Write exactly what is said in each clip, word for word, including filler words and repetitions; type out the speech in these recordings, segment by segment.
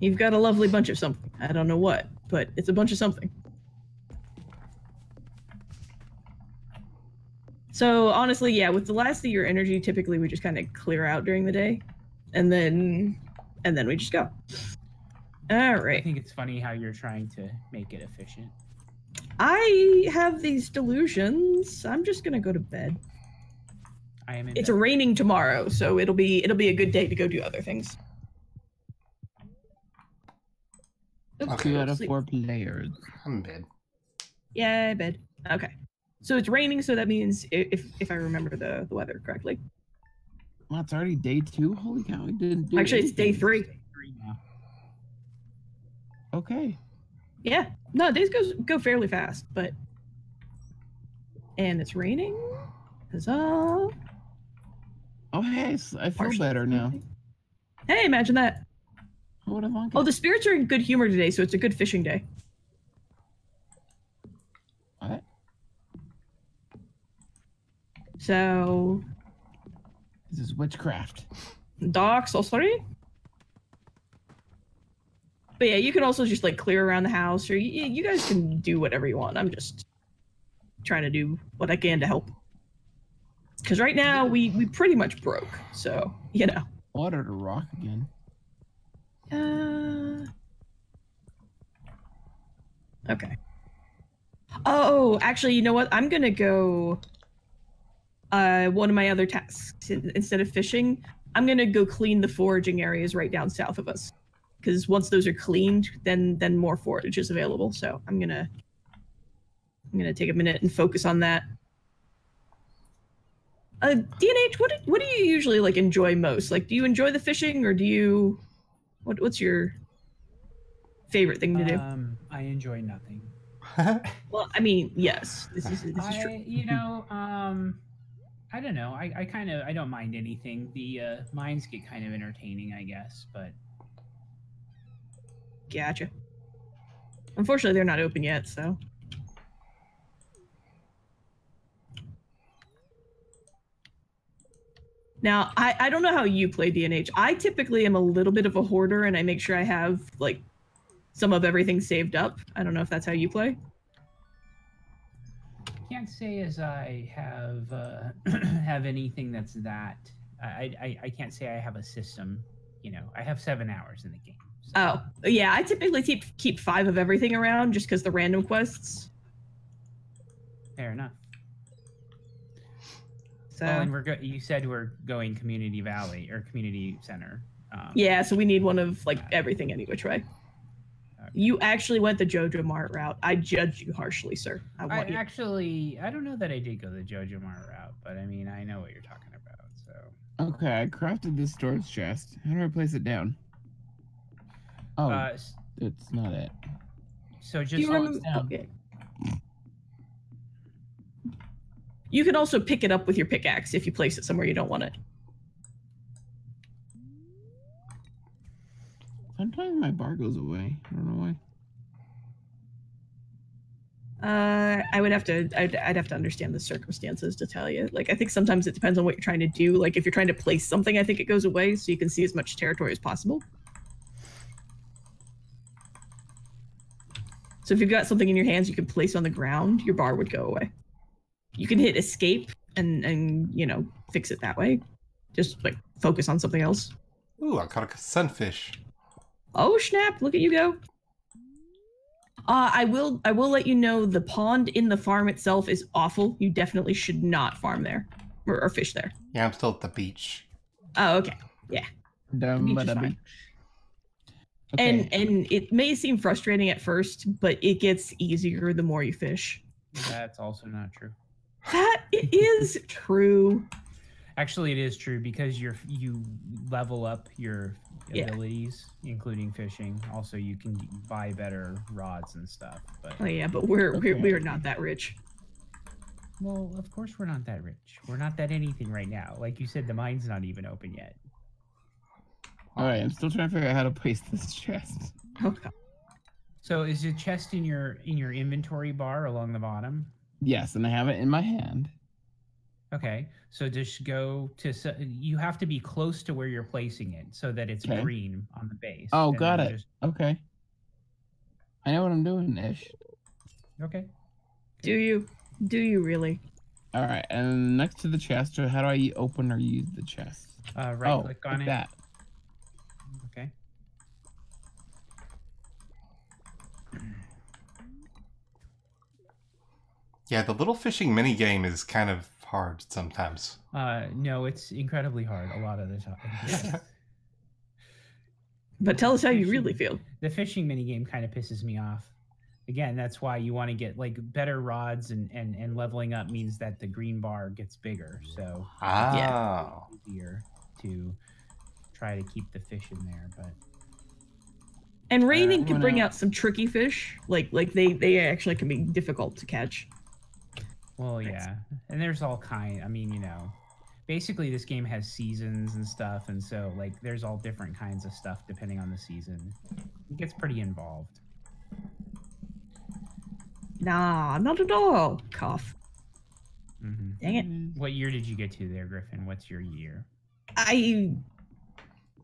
You've got a lovely bunch of something. I don't know what, but it's a bunch of something. So honestly, yeah, with the last of your energy, typically we just kind of clear out during the day, and then and then we just go. All right. I think it's funny how you're trying to make it efficient. I have these delusions. I'm just gonna go to bed. I am. In it's bed. Raining tomorrow, so it'll be it'll be a good day to go do other things. Okay. Two out of four players. I'm in bed. Yeah, bed. Okay. So it's raining, so that means if if I remember the the weather correctly. Well, it's already day two. Holy cow! We didn't do. Actually, anything. It's day three. It's day three now. Okay. Yeah. No, days go go fairly fast, but. And it's raining. Huzzah! Oh hey, I feel Partially. better now. Hey, imagine that. What a monkey. Oh, the spirits are in good humor today, so it's a good fishing day. What? So. This is witchcraft. Dark sorcery. But yeah, you can also just like clear around the house, or you, you guys can do whatever you want. I'm just trying to do what I can to help. Because right now we we pretty much broke, so you know. Water to rock again. Uh. Okay. Oh, actually, you know what? I'm gonna go. Uh, one of my other tasks instead of fishing, I'm gonna go clean the foraging areas right down south of us. Because once those are cleaned, then then more forage is available. So I'm gonna I'm gonna take a minute and focus on that. Uh, D and H, what do, what do you usually like enjoy most? Like, do you enjoy the fishing, or do you what what's your favorite thing to do? Um, I enjoy nothing. Well, I mean, yes, this is this is true. I, you know, um, I don't know. I I kind of I don't mind anything. The uh, mines get kind of entertaining, I guess, but. Gotcha. Unfortunately, they're not open yet, so. Now, I, I don't know how you play D and H. I typically am a little bit of a hoarder, and I make sure I have, like, some of everything saved up. I don't know if that's how you play. Can't say as I have uh, have anything that's that. I, I, I can't say I have a system. You know, I have seven hours in the game. So. Oh, yeah, I typically keep, keep five of everything around just because the random quests. Fair enough. So well, and we're go you said we're going Community Valley or Community Center. Um, yeah, so we need one of like everything any which way. Okay. You actually went the JoJo Mart route. I judge you harshly, sir. I, want I you. Actually, I don't know that I did go the JoJo Mart route, but I mean, I know what you're talking about. So okay, I crafted this storage chest. How do I place it down? Oh, uh, it's not it. So just hold it down. Okay. You can also pick it up with your pickaxe if you place it somewhere you don't want it. Sometimes my bar goes away. I don't know why. Uh, I would have to. I'd, I'd have to understand the circumstances to tell you. Like, I think sometimes it depends on what you're trying to do. Like, if you're trying to place something, I think it goes away so you can see as much territory as possible. So if you've got something in your hands you can place on the ground, your bar would go away. You can hit escape and, and you know, fix it that way. Just, like, focus on something else. Ooh, I caught a sunfish. Oh, snap. Look at you go. Uh, I will I will let you know the pond in the farm itself is awful. You definitely should not farm there or, or fish there. Yeah, I'm still at the beach. Oh, okay. Yeah. Down by the beach. Okay. And and it may seem frustrating at first, but it gets easier the more you fish. That's also not true. That it is true. Actually, it is true because you're you level up your abilities, yeah. Including fishing. Also, you can buy better rods and stuff. But oh yeah, but we're okay. we're we are not that rich. Well, of course we're not that rich. We're not that anything right now. Like you said, the mine's not even open yet. All right, I'm still trying to figure out how to place this chest. Okay. So is the chest in your in your inventory bar along the bottom? Yes, and I have it in my hand. Okay, so just go to, so you have to be close to where you're placing it so that it's okay. green on the base. Oh, and got it. Just... Okay. I know what I'm doing, Ish. Okay. Do you? Do you really? All right, and next to the chest, how do I open or use the chest? Uh, right oh, click on it. that. Okay. Yeah, the little fishing mini game is kind of hard sometimes. Uh, no, it's incredibly hard a lot of the time. But tell us how you really feel. The fishing mini game kind of pisses me off. Again, that's why you want to get like better rods, and, and, and leveling up means that the green bar gets bigger. So oh. yeah, it's easier to try to keep the fish in there. But and raining uh, can bring out some tricky fish. Like like they they actually can be difficult to catch. Well, yeah, and there's all kind. I mean, you know, basically this game has seasons and stuff, and so like there's all different kinds of stuff depending on the season. It gets pretty involved. Nah, not at all. Cough. Mm-hmm. Dang it! What year did you get to there, Griffin? What's your year? I.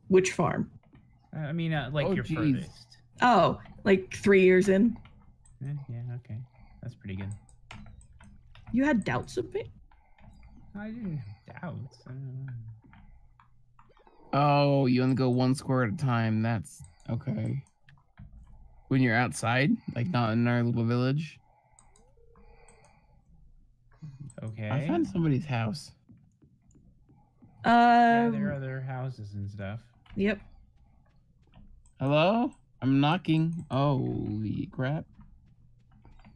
Which farm? Uh, I mean, uh, like oh, your geez. furthest. Oh, like three years in. Yeah, yeah. Okay, that's pretty good. You had doubts of it? I didn't have doubts. Uh... Oh, you only go one square at a time. That's okay. When you're outside, like not in our little village. Okay. I found somebody's house. Um, yeah, there are other houses and stuff. Yep. Hello? I'm knocking. Holy crap.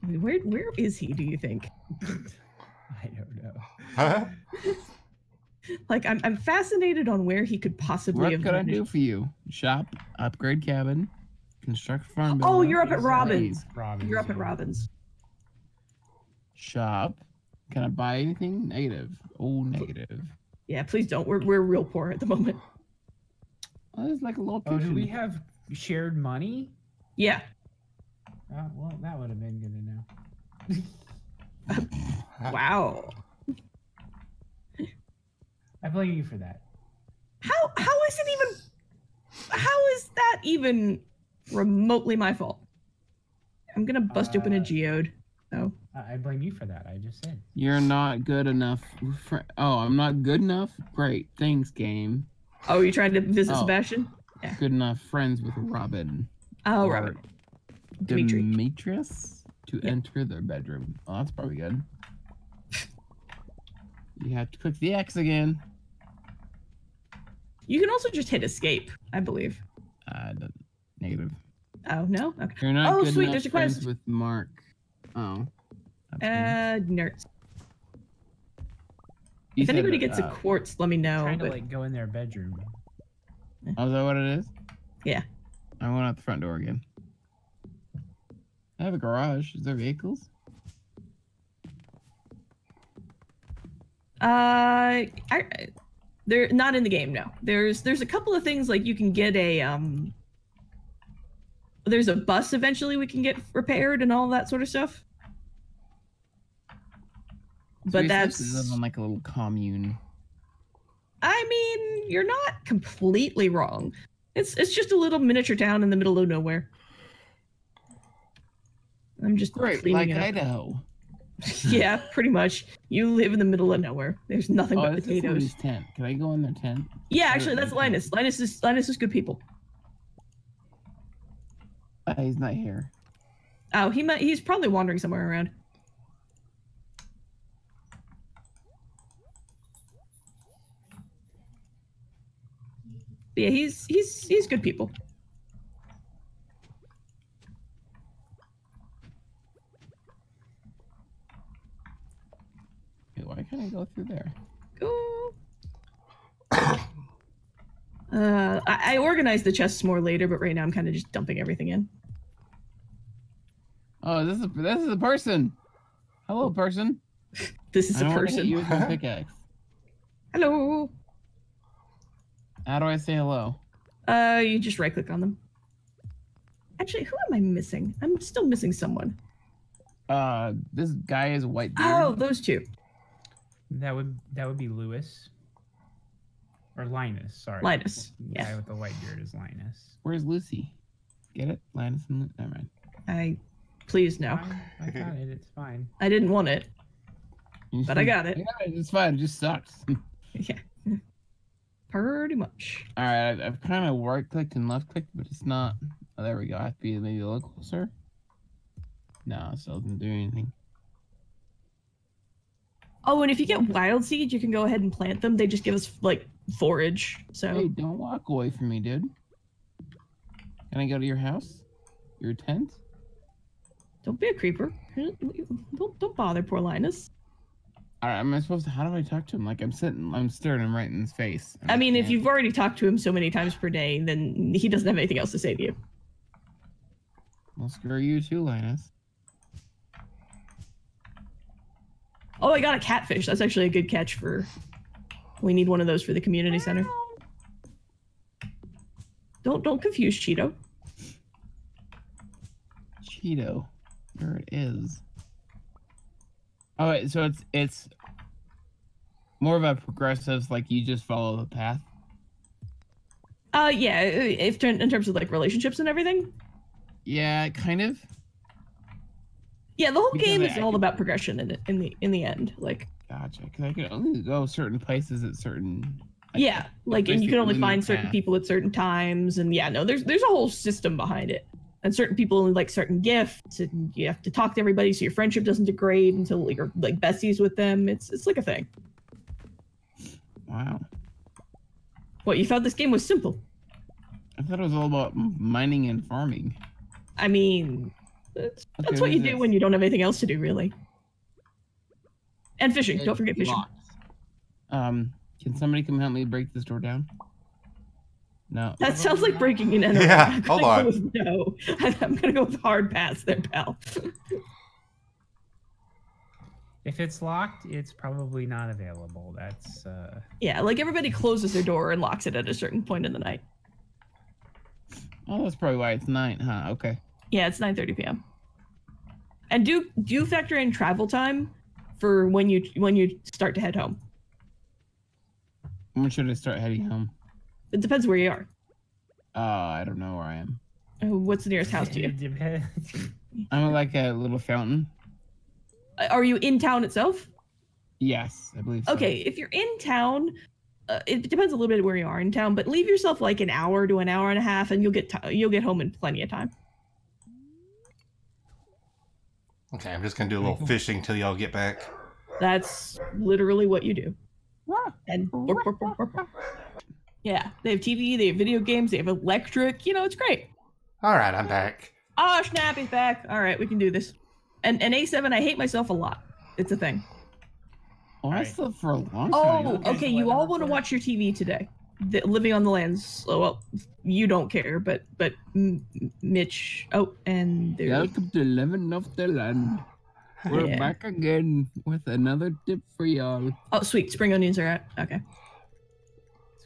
Where where is he, do you think? I don't know. Huh? Like I'm I'm fascinated on where he could possibly what have What could managed. I do for you? Shop, upgrade cabin, construct farm. Oh, you're up at Robin's. Robin's. You're up at Robin's. Shop. Can I buy anything? Negative. Oh, negative. Yeah, please don't. We're we're real poor at the moment. Oh, there's like a little kitchen. Oh, do we have shared money? Yeah. Uh, well, that would have been good to know. Wow. I blame you for that. How how is it even? How is that even remotely my fault? I'm gonna bust uh, open a geode. Oh. I blame you for that. I just said you're not good enough. For, oh, I'm not good enough. Great, thanks, game. Oh, you trying to visit oh. Sebastian? Yeah. Good enough friends with Robin. Oh, Robin. Demetrius to yep. enter their bedroom. Oh, that's probably good. You have to click the X again. You can also just hit escape, I believe. Uh, negative. Oh no. Okay. You're not oh good sweet, there's a quest with Mark. Oh. Uh, nerds. You if anybody that, gets uh, a quartz, let me know. Trying to but... like go in their bedroom. Oh, is that what it is? Yeah. I went out the front door again. I have a garage. Is there vehicles? Uh, I, they're not in the game. No, there's there's a couple of things like you can get a um. There's a bus eventually we can get repaired and all that sort of stuff. So but that's live on like a little commune. I mean, you're not completely wrong. It's it's just a little miniature town in the middle of nowhere. I'm just Great, like it Idaho. Yeah, pretty much. You live in the middle of nowhere. There's nothing oh, but potatoes. Tent. Can I go in their tent? Yeah, or actually, that's Linus. Tent? Linus is Linus is good people. Uh, he's not here. Oh, he might. He's probably wandering somewhere around. But yeah, he's he's he's good people. Why can't I go through there? Go. uh, I, I organized the chests more later, but right now I'm kind of just dumping everything in. Oh, this is this is a person. Hello, person. This is I a person. Use my pickaxe. Hello. How do I say hello? Uh, you just right-click on them. Actually, who am I missing? I'm still missing someone. Uh, this guy is a white beard. Oh, those two. That would that would be Lewis. Or Linus, sorry. Linus. The yeah. guy with the white beard is Linus. Where's Lucy? Get it? Linus and Lucy. Never mind. I please no. I got it, it's fine. I didn't want it. But I got it. I got it. It's fine, it just sucks. Yeah. Pretty much. Alright, I've, I've kind of right clicked and left clicked, but it's not. Oh, there we go. I have to be maybe a little closer. No, it still doesn't do anything. Oh, and if you get wild seeds, you can go ahead and plant them. They just give us, like, forage. So. Hey, don't walk away from me, dude. Can I go to your house? Your tent? Don't be a creeper. Don't, don't bother poor Linus. Alright, am I supposed to... How do I talk to him? Like, I'm sitting... I'm staring him right in his face. I mean, I if you've already talked to him so many times per day, then he doesn't have anything else to say to you. Well, screw you too, Linus. Oh, I got a catfish. That's actually a good catch for... We need one of those for the community center. Don't... Don't confuse Cheeto. Cheeto. There it is. Oh, wait, so it's it's more of a progressive, like you just follow the path. Uh, yeah, if in terms of like relationships and everything. Yeah, kind of. Yeah, the whole because game I, is I all could... about progression in it, in the in the end, like. Gotcha, because I could only go certain places at certain. Like, yeah, like and you can only find certain people at certain times, and yeah, no, there's there's a whole system behind it. And certain people only like certain gifts, and you have to talk to everybody so your friendship doesn't degrade until you're like besties with them. It's it's like a thing. Wow. What, you thought this game was simple? I thought it was all about mining and farming. I mean, that's, okay, that's what you do this? when you don't have anything else to do, really. And fishing. It's don't forget fishing. Locked. Um, can somebody come help me break this door down? No. That sounds like breaking and entering. Yeah, hold on. With, no, I'm gonna go with hard pass there, pal. If it's locked, it's probably not available. That's. Uh... Yeah, like everybody closes their door and locks it at a certain point in the night. Oh, that's probably why it's nine, huh? Okay. Yeah, it's nine thirty p m And do do factor in travel time for when you when you start to head home. When should I start heading home? It depends where you are. Uh, I don't know where I am. What's the nearest house to you? I'm like a little fountain. Are you in town itself? Yes, I believe so. Okay, if you're in town, uh, it depends a little bit where you are in town, but leave yourself like an hour to an hour and a half, and you'll get t you'll get home in plenty of time. Okay, I'm just gonna do a little fishing till y'all get back. That's literally what you do. And. Yeah, they have T V, they have video games, they have electric. You know, it's great. All right, I'm back. Oh, Snappy's back. All right, we can do this. And and A seven, I hate myself a lot. It's a thing. Oh, I slept for a long time. Oh, okay. You all want to watch your T V today? The Living on the Lands. Oh, well, you don't care, but but Mitch. Oh, and there. Welcome to Living Off the Land. We're yeah. back again with another tip for y'all. Oh, sweet, spring onions are out. Okay.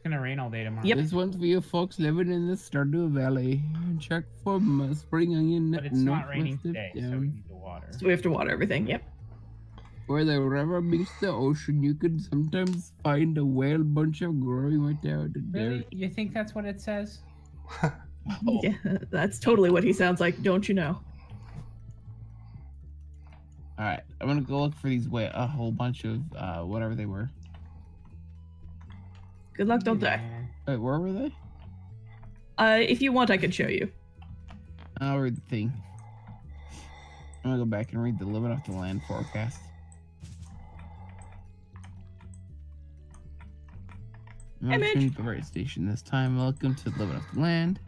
Gonna rain all day tomorrow. Yep. This one's for you folks living in the Stardew Valley. Check for spring onion. But it's not raining today, so we need to water. So we have to water everything. Yep. Where the river meets the ocean, you can sometimes find a whale bunch of growing right there. Really? There. You think that's what it says? Oh. Yeah, that's totally what he sounds like. Don't you know? All right, I'm gonna go look for these whale. A whole bunch of uh, whatever they were. Good luck, don't yeah. die. Wait, where were they? Uh, if you want, I could show you. I'll read the thing. I'm gonna go back and read the Living Off the Land forecast. I'm hey, at the right station this time. Welcome to Living Off the Land.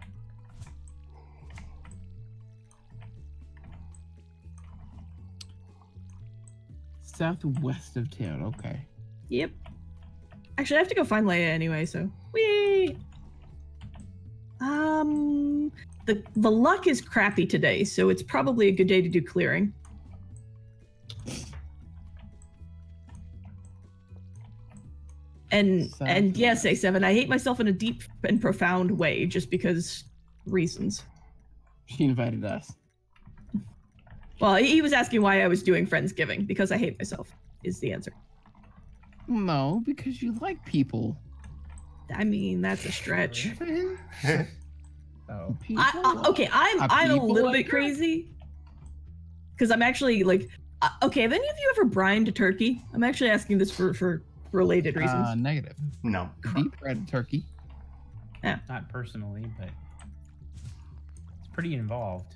Southwest of town, okay. Yep. Actually, I have to go find Leia anyway, so whee! Um, the the luck is crappy today, so it's probably a good day to do clearing. And South and yes, A seven, I hate myself in a deep and profound way, just because reasons. She invited us. Well, he was asking why I was doing Friendsgiving because I hate myself. Is the answer. No, because you like people. I mean, that's a stretch. Oh. I, I, okay, I'm a I'm a little like bit crazy. Because I'm actually like, uh, okay, have any of you ever brined a turkey? I'm actually asking this for, for related reasons. Uh, negative. No. Deep fried turkey. Yeah. Not personally, but it's pretty involved.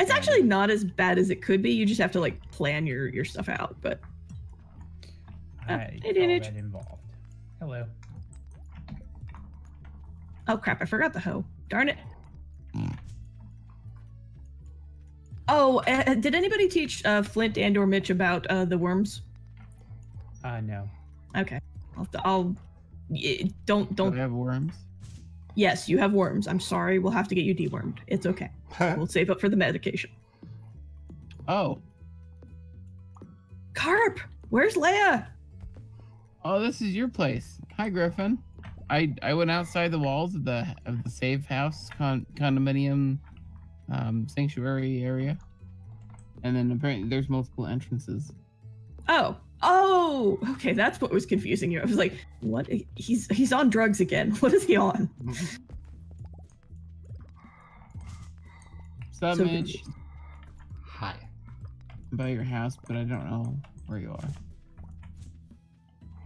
It's actually not as bad as it could be. You just have to like plan your, your stuff out, but. Uh, I all that involved. Hello. Oh crap, I forgot the hoe. Darn it. Mm. Oh, uh, did anybody teach uh, Flint and or Mitch about uh, the worms? Uh, no. Okay. I'll, I'll don't, don't. Do I have worms? Yes, you have worms. I'm sorry. We'll have to get you dewormed. It's okay. We'll save up for the medication. Oh. Carp, where's Leia? Oh, this is your place. Hi, Griffin. I I went outside the walls of the of the safe house con condominium um, sanctuary area, and then apparently there's multiple entrances. Oh, oh, okay, that's what was confusing you. I was like, what? He's he's on drugs again. What is he on? What's up, Mitch? Hi. I'm by your house, but I don't know where you are.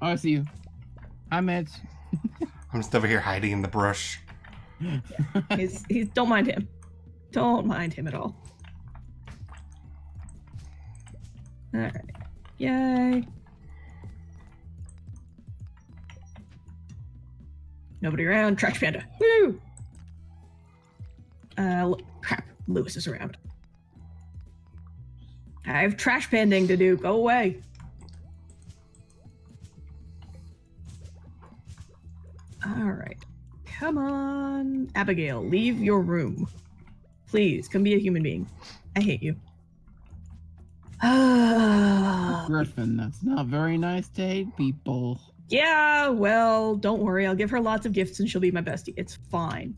Oh, I see you. Hi, Mitch. I'm just over here hiding in the brush. Yeah. He's, he's, don't mind him. Don't mind him at all. All right. Yay. Nobody around. Trash Panda. Woo! Uh, crap. Lewis is around. I have trash panding to do. Go away. All right, come on, Abigail, leave your room. Please, come be a human being. I hate you. Griffin, that's not very nice to hate people. Yeah, well, don't worry. I'll give her lots of gifts and she'll be my bestie. It's fine.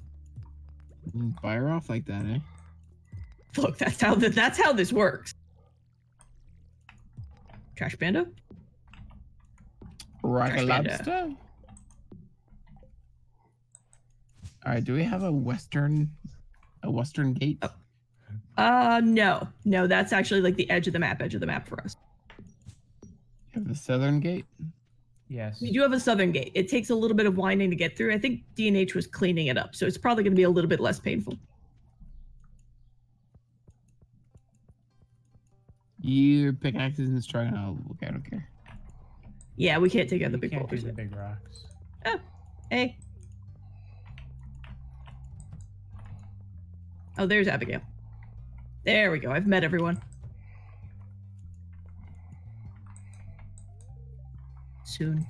Buy her off like that, eh? Look, that's how, the, that's how this works. Trash Panda? Rock a lobster? All right, do we have a western, a western gate? Oh. Uh, no, no, that's actually like the edge of the map, edge of the map for us. You have a southern gate? Yes. We do have a southern gate. It takes a little bit of winding to get through. I think D and H was cleaning it up, so it's probably going to be a little bit less painful. Your pickaxe isn't strong enough. Okay, I don't care. Yeah, we can't take out the big boulders. The big rocks. Oh, hey. Oh, there's Abigail. There we go. I've met everyone. Soon.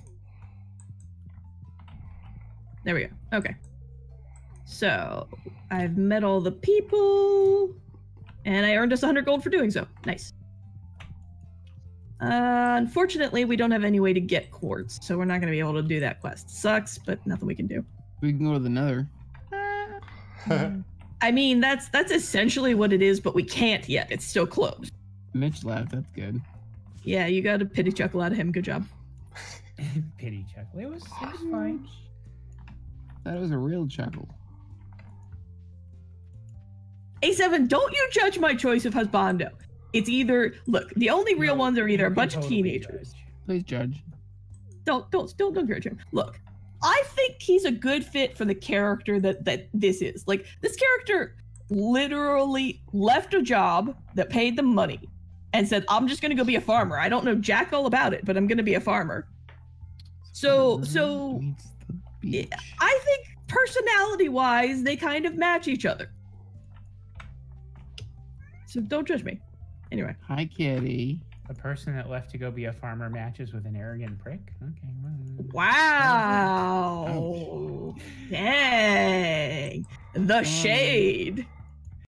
There we go. Okay. So, I've met all the people, and I earned us one hundred gold for doing so. Nice. Uh, unfortunately, we don't have any way to get quartz, so we're not going to be able to do that quest. Sucks, but nothing we can do. We can go to the Nether. Uh, yeah. I mean, that's that's essentially what it is, but we can't yet. It's still closed. Mitch laughed. That's good. Yeah, you got a pity chuckle out of him. Good job. Pity chuckle. It was, it was fine. That was a real chuckle. A seven, don't you judge my choice of husbando. It's either, look, the only real no, ones are either a bunch totally of teenagers. Judge. Please judge. Don't, don't, don't, don't judge him. Look. I think he's a good fit for the character that, that this is. Like, this character literally left a job that paid them money and said, I'm just going to go be a farmer. I don't know jack all about it, but I'm going to be a farmer. So, so I think personality-wise, they kind of match each other. So don't judge me. Anyway. Hi, kitty. A person that left to go be a farmer matches with an arrogant prick? Okay. Well, wow. Ouch. Dang. The um, shade.